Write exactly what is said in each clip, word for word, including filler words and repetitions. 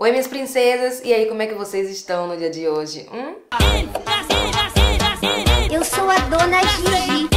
Oi, minhas princesas! E aí, como é que vocês estão no dia de hoje? Hum? Eu sou a Dona Gigi.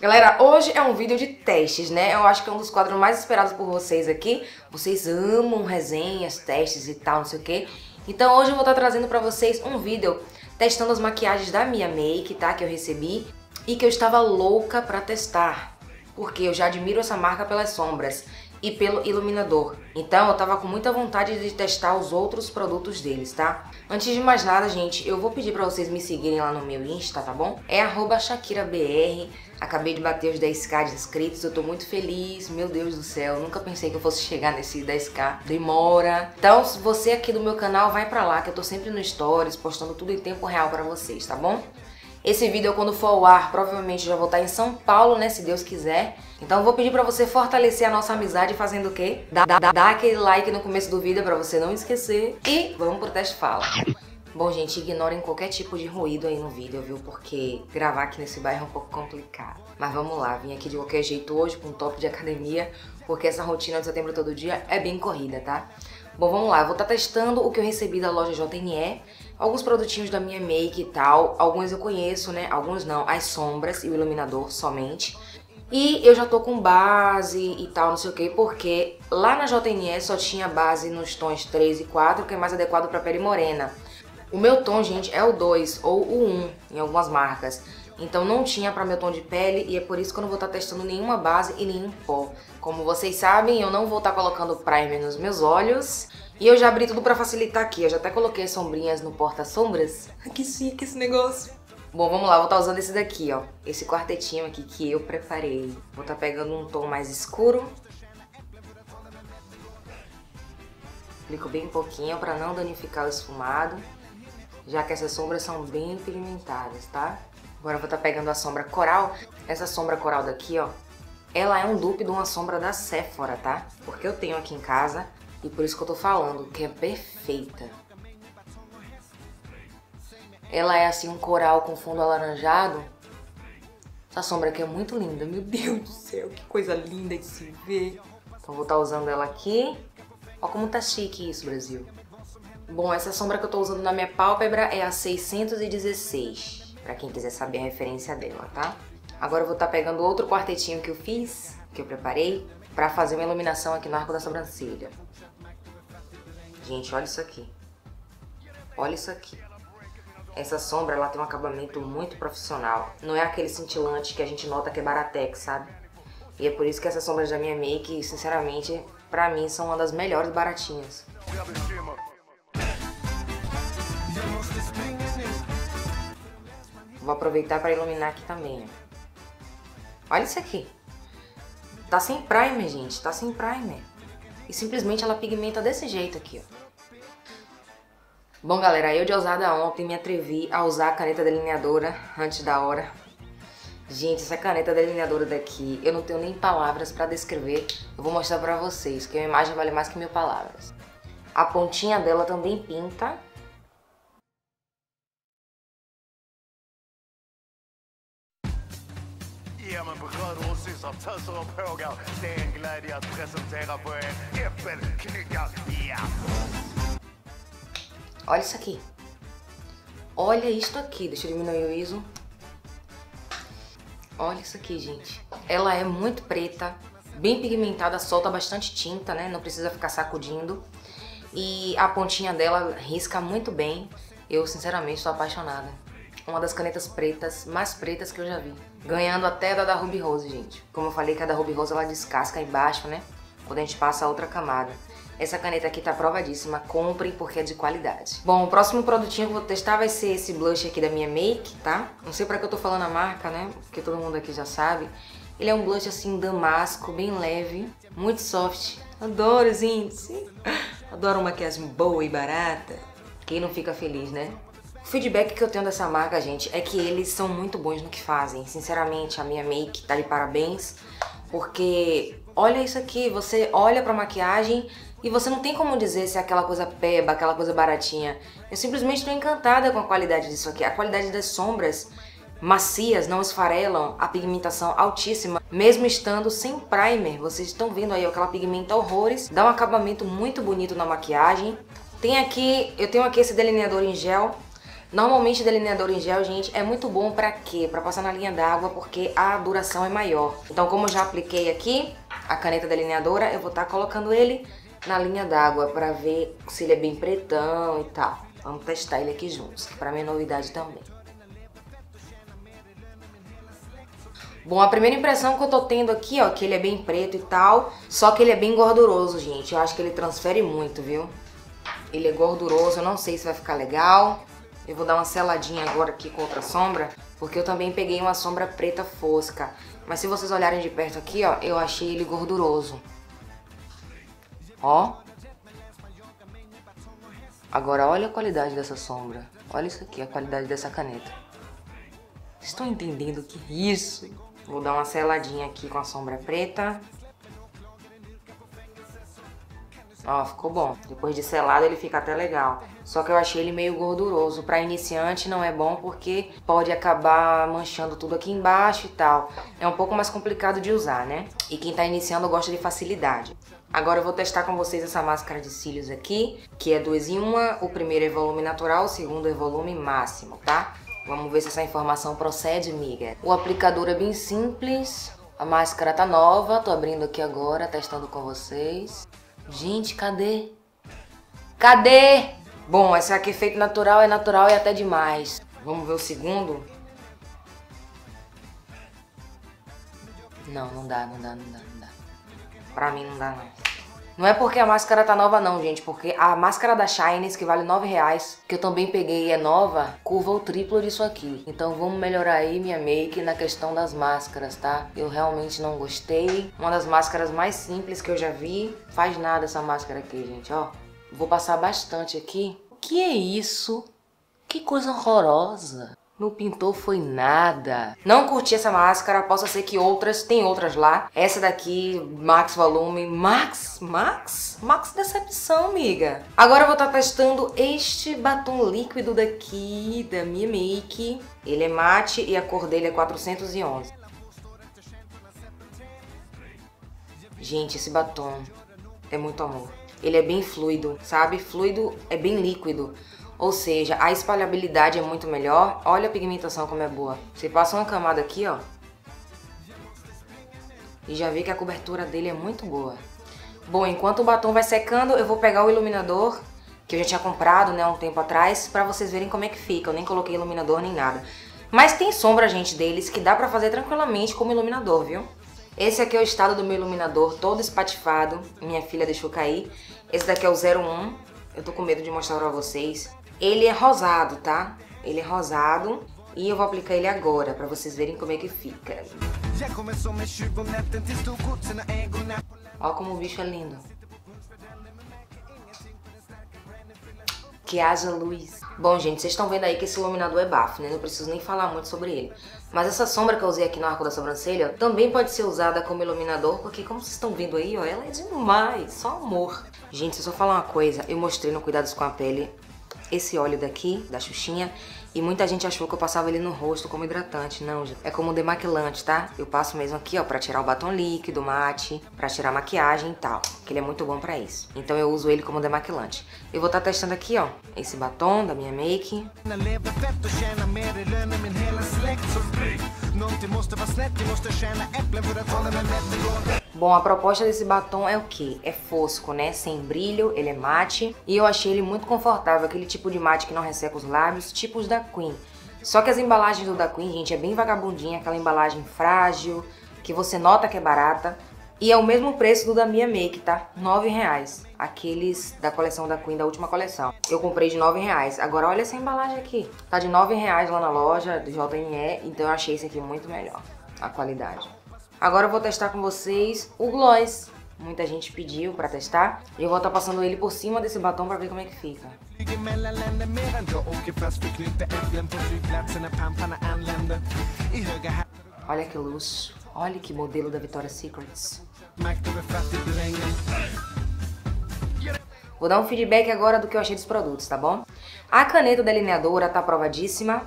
Galera, hoje é um vídeo de testes, né? Eu acho que é um dos quadros mais esperados por vocês aqui. Vocês amam resenhas, testes e tal, não sei o quê. Então hoje eu vou estar trazendo pra vocês um vídeo testando as maquiagens da Mia Make, tá? Que eu recebi e que eu estava louca pra testar. Porque eu já admiro essa marca pelas sombras e pelo iluminador. Então eu tava com muita vontade de testar os outros produtos deles, tá? Antes de mais nada, gente, eu vou pedir pra vocês me seguirem lá no meu Insta, tá bom? É arroba shakirabr. Acabei de bater os dez K de inscritos, eu tô muito feliz, meu Deus do céu, nunca pensei que eu fosse chegar nesse dez K, demora. Então, se você aqui do meu canal, vai pra lá, que eu tô sempre no Stories, postando tudo em tempo real pra vocês, tá bom? Esse vídeo, quando for ao ar, provavelmente já vou estar em São Paulo, né, se Deus quiser. Então, eu vou pedir pra você fortalecer a nossa amizade fazendo o quê? Dá, dá, dá aquele like no começo do vídeo pra você não esquecer. E vamos pro teste fala. Bom, gente, ignorem qualquer tipo de ruído aí no vídeo, viu? Porque gravar aqui nesse bairro é um pouco complicado. Mas vamos lá, vim aqui de qualquer jeito hoje com um top de academia, porque essa rotina de setembro todo dia é bem corrida, tá? Bom, vamos lá, eu vou estar testando o que eu recebi da loja J N E, alguns produtinhos da Mia Make e tal, alguns eu conheço, né? Alguns não, as sombras e o iluminador somente. E eu já tô com base e tal, não sei o que, porque lá na J N E só tinha base nos tons três e quatro, que é mais adequado pra pele morena. O meu tom, gente, é o dois ou o um em algumas marcas. Então não tinha para meu tom de pele e é por isso que eu não vou estar testando nenhuma base e nenhum pó. Como vocês sabem, eu não vou estar colocando primer nos meus olhos. E eu já abri tudo para facilitar aqui. Eu já até coloquei as sombrinhas no porta-sombras. Que chique esse negócio. Bom, vamos lá. Vou estar usando esse daqui, ó. Esse quartetinho aqui que eu preparei. Vou estar pegando um tom mais escuro. Aplico bem pouquinho para não danificar o esfumado. Já que essas sombras são bem pigmentadas, tá? Agora eu vou estar pegando a sombra coral. Essa sombra coral daqui, ó, ela é um dupe de uma sombra da Sephora, tá? Porque eu tenho aqui em casa e por isso que eu tô falando, que é perfeita. Ela é assim um coral com fundo alaranjado. Essa sombra aqui é muito linda, meu Deus do céu, que coisa linda de se ver. Então vou estar usando ela aqui. Ó como tá chique isso, Brasil. Bom, essa sombra que eu tô usando na minha pálpebra é a seiscentos e dezesseis, pra quem quiser saber a referência dela, tá? Agora eu vou estar pegando outro quartetinho que eu fiz, que eu preparei, pra fazer uma iluminação aqui no arco da sobrancelha. Gente, olha isso aqui. Olha isso aqui. Essa sombra, ela tem um acabamento muito profissional. Não é aquele cintilante que a gente nota que é Baratex, sabe? E é por isso que essas sombras da minha make, sinceramente, pra mim, são uma das melhores baratinhas. Vou aproveitar para iluminar aqui também, ó. Olha isso aqui. Tá sem primer, gente. Tá sem primer. E simplesmente ela pigmenta desse jeito aqui, ó. Bom, galera, eu de ousada ontem me atrevi a usar a caneta delineadora antes da hora. Gente, essa caneta delineadora daqui, eu não tenho nem palavras pra descrever. Eu vou mostrar pra vocês, que a imagem vale mais que mil palavras. A pontinha dela também pinta. Olha isso aqui. Olha isto aqui. Deixa eu diminuir o I S O. Olha isso aqui, gente. Ela é muito preta, bem pigmentada, solta bastante tinta, né? Não precisa ficar sacudindo. E a pontinha dela risca muito bem. Eu, sinceramente, estou apaixonada. Uma das canetas pretas, mais pretas que eu já vi. Ganhando até da da Ruby Rose, gente. Como eu falei que a da Ruby Rose, ela descasca embaixo, né? Quando a gente passa a outra camada. Essa caneta aqui tá provadíssima. Comprem porque é de qualidade. Bom, o próximo produtinho que eu vou testar vai ser esse blush aqui da Mia Make, tá? Não sei pra que eu tô falando a marca, né? Porque todo mundo aqui já sabe. Ele é um blush assim, damasco, bem leve. Muito soft. Adoro os índices. Adoro uma maquiagem boa e barata. Quem não fica feliz, né? O feedback que eu tenho dessa marca, gente, é que eles são muito bons no que fazem. Sinceramente, a Mia Make tá de parabéns, porque olha isso aqui, você olha pra maquiagem e você não tem como dizer se é aquela coisa peba, aquela coisa baratinha. Eu simplesmente tô encantada com a qualidade disso aqui. A qualidade das sombras macias, não esfarelam, a pigmentação altíssima. Mesmo estando sem primer, vocês estão vendo aí ó, que ela pigmenta horrores, dá um acabamento muito bonito na maquiagem. Tem aqui, eu tenho aqui esse delineador em gel. Normalmente delineador em gel, gente, é muito bom pra quê? Pra passar na linha d'água, porque a duração é maior. Então, como eu já apliquei aqui a caneta delineadora, eu vou estar colocando ele na linha d'água pra ver se ele é bem pretão e tal. Vamos testar ele aqui juntos, que pra mim é novidade também. Bom, a primeira impressão que eu tô tendo aqui, ó, que ele é bem preto e tal, só que ele é bem gorduroso, gente. Eu acho que ele transfere muito, viu? Ele é gorduroso, eu não sei se vai ficar legal. Eu vou dar uma seladinha agora aqui com outra sombra, porque eu também peguei uma sombra preta fosca. Mas se vocês olharem de perto aqui, ó, eu achei ele gorduroso. Ó. Agora olha a qualidade dessa sombra. Olha isso aqui, a qualidade dessa caneta. Estou entendendo o que é isso? Vou dar uma seladinha aqui com a sombra preta. Ó, ficou bom. Depois de selado ele fica até legal. Só que eu achei ele meio gorduroso. Pra iniciante não é bom porque pode acabar manchando tudo aqui embaixo e tal. É um pouco mais complicado de usar, né? E quem tá iniciando gosta de facilidade. Agora eu vou testar com vocês essa máscara de cílios aqui, que é dois em um. O primeiro é volume natural, o segundo é volume máximo, tá? Vamos ver se essa informação procede, amiga. O aplicador é bem simples. A máscara tá nova. Tô abrindo aqui agora, testando com vocês. Gente, cadê? Cadê? Bom, esse aqui é feito natural, é natural e até demais. Vamos ver o segundo? Não, não dá, não dá, não dá, não dá. Pra mim não dá, não. Não é porque a máscara tá nova não, gente, porque a máscara da Shines, que vale nove reais, que eu também peguei e é nova, curva o triplo disso aqui. Então vamos melhorar aí minha make na questão das máscaras, tá? Eu realmente não gostei. Uma das máscaras mais simples que eu já vi. Faz nada essa máscara aqui, gente, ó. Vou passar bastante aqui. O que é isso? Que coisa horrorosa. Não pintou foi nada. Não curti essa máscara, possa ser que outras, tem outras lá. Essa daqui, Max Volume, Max, Max, Max Decepção, amiga. Agora eu vou estar testando este batom líquido daqui, da Mia Make. Ele é mate e a cor dele é quatrocentos e onze. Gente, esse batom é muito amor. Ele é bem fluido, sabe? Fluido é bem líquido. Ou seja, a espalhabilidade é muito melhor. Olha a pigmentação como é boa. Você passa uma camada aqui, ó. E já vê que a cobertura dele é muito boa. Bom, enquanto o batom vai secando, eu vou pegar o iluminador, que eu já tinha comprado, né, um tempo atrás, pra vocês verem como é que fica. Eu nem coloquei iluminador nem nada. Mas tem sombra, gente, deles, que dá pra fazer tranquilamente como iluminador, viu? Esse aqui é o estado do meu iluminador, todo espatifado. Minha filha deixou cair. Esse daqui é o zero um. Eu tô com medo de mostrar pra vocês. Ele é rosado, tá? Ele é rosado e eu vou aplicar ele agora pra vocês verem como é que fica. Olha como o bicho é lindo. Que haja luz. Bom, gente, vocês estão vendo aí que esse iluminador é bafo, né? Não preciso nem falar muito sobre ele. Mas essa sombra que eu usei aqui no arco da sobrancelha ó, também pode ser usada como iluminador, porque como vocês estão vendo aí, ó, ela é demais, só amor. Gente, se eu só falar uma coisa, eu mostrei no Cuidados com a Pele esse óleo daqui, da Xuxinha, e muita gente achou que eu passava ele no rosto como hidratante. Não, gente, é como demaquilante, tá? Eu passo mesmo aqui, ó, pra tirar o batom líquido, mate, pra tirar a maquiagem e tal, que ele é muito bom pra isso. Então eu uso ele como demaquilante. Eu vou estar tá testando aqui, ó, esse batom da Mia Make. Bom, a proposta desse batom é o quê? É fosco, né? Sem brilho, ele é mate. E eu achei ele muito confortável, aquele tipo de mate que não resseca os lábios, tipos da Queen. Só que as embalagens do da Queen, gente, é bem vagabundinha, aquela embalagem frágil, que você nota que é barata. E é o mesmo preço do da Mia Make, tá? nove reais. Aqueles da coleção da Queen, da última coleção. Eu comprei de nove reais. Agora olha essa embalagem aqui. Tá de nove reais lá na loja do J N E, então eu achei esse aqui muito melhor, a qualidade. Agora eu vou testar com vocês o gloss. Muita gente pediu pra testar. E eu vou estar passando ele por cima desse batom pra ver como é que fica. Olha que luxo. Olha que modelo da Victoria's Secret. Vou dar um feedback agora do que eu achei dos produtos, tá bom? A caneta delineadora tá provadíssima.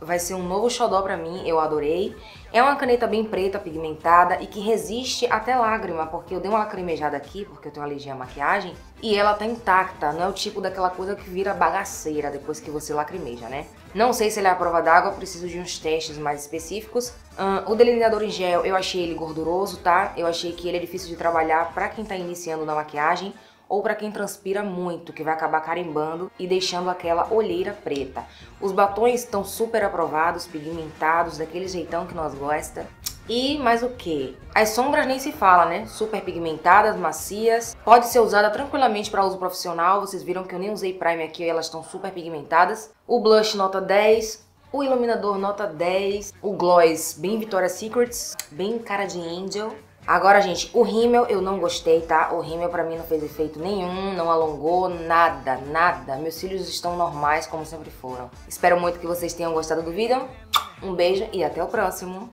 vai ser um novo xodó pra mim, eu adorei. É uma caneta bem preta, pigmentada e que resiste até lágrima, porque eu dei uma lacrimejada aqui, porque eu tenho alergia à maquiagem, e ela tá intacta, não é o tipo daquela coisa que vira bagaceira depois que você lacrimeja, né? Não sei se ele é a prova d'água, preciso de uns testes mais específicos. Hum, o delineador em gel, eu achei ele gorduroso, tá? Eu achei que ele é difícil de trabalhar pra quem tá iniciando na maquiagem, ou para quem transpira muito, que vai acabar carimbando e deixando aquela olheira preta. Os batons estão super aprovados, pigmentados, daquele jeitão que nós gosta. E mais o que? As sombras nem se fala, né? Super pigmentadas, macias. Pode ser usada tranquilamente para uso profissional. Vocês viram que eu nem usei primer aqui e elas estão super pigmentadas. O blush nota dez. O iluminador nota dez. O gloss bem Victoria's Secret, bem cara de angel. Agora, gente, o rímel eu não gostei, tá? O rímel pra mim não fez efeito nenhum, não alongou, nada, nada. Meus cílios estão normais, como sempre foram. Espero muito que vocês tenham gostado do vídeo. Um beijo e até o próximo.